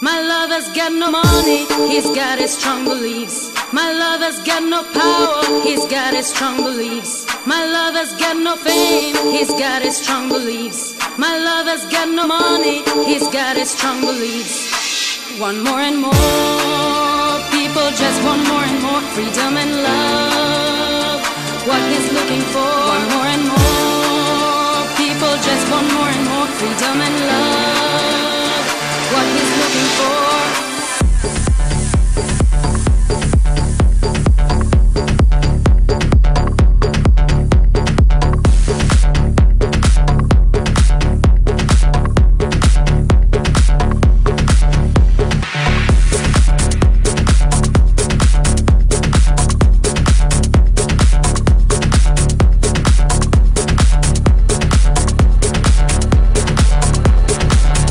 My lover's got no money, he's got his strong beliefs. My lover's got no power, he's got his strong beliefs. My lover's got no fame, he's got his strong beliefs. My lover's got no money, he's got his strong beliefs. Want more and more, people just want more and more. Freedom and love, what he's looking for. Want more and more, people just want more and more. Freedom and love, what he's looking for.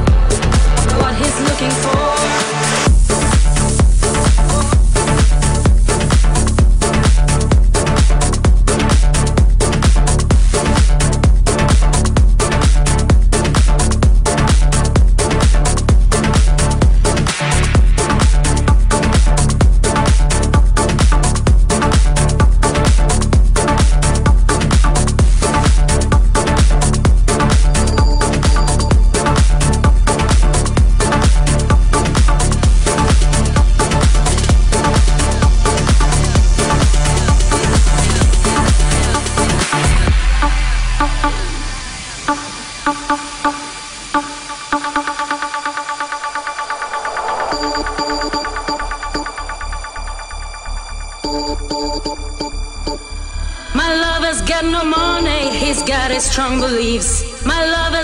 My lover's got no money, he's got his strong beliefs. My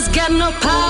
lover's got no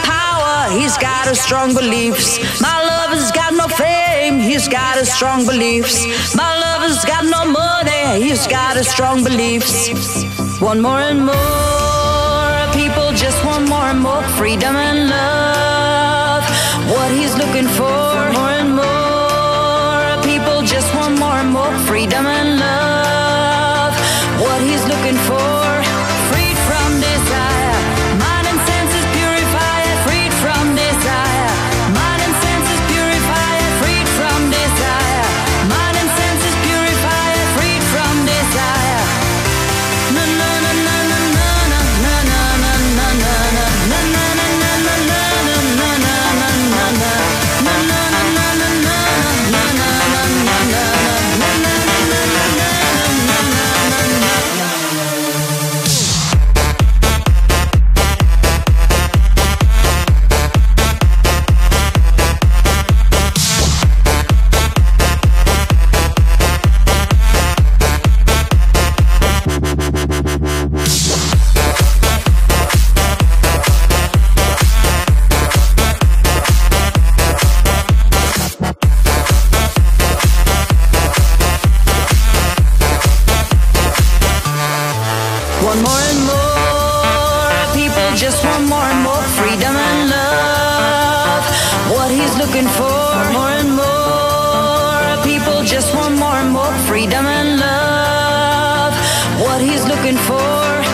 power, he's got his strong beliefs. My lover's got no fame, he's got his strong beliefs. My lover's got no money, he's got his strong beliefs. One more and more, people just want more and more. Freedom and love, what he's looking for. One more and more, people just want more and more. Freedom and love, what he's looking for. Freed from desire, mind and senses purify it. Freed from desire, mind and senses purify it. Freed from desire, mind and senses purify it. Freed from desire, mind and senses purify it. Freed from desire, mind and senses purify it. Freed from desire. Strong beliefs. My lover's got no power, he's got his strong beliefs. My lover's got no fame, he's got his strong beliefs. My lover's got no money, he's got his strong beliefs. One more and more, people just want more and more. Freedom and love, what he's looking for. More and more, people just want more and more. Freedom and love, what he's looking for. Freed from desire. just want more and more freedom and love. What he's looking for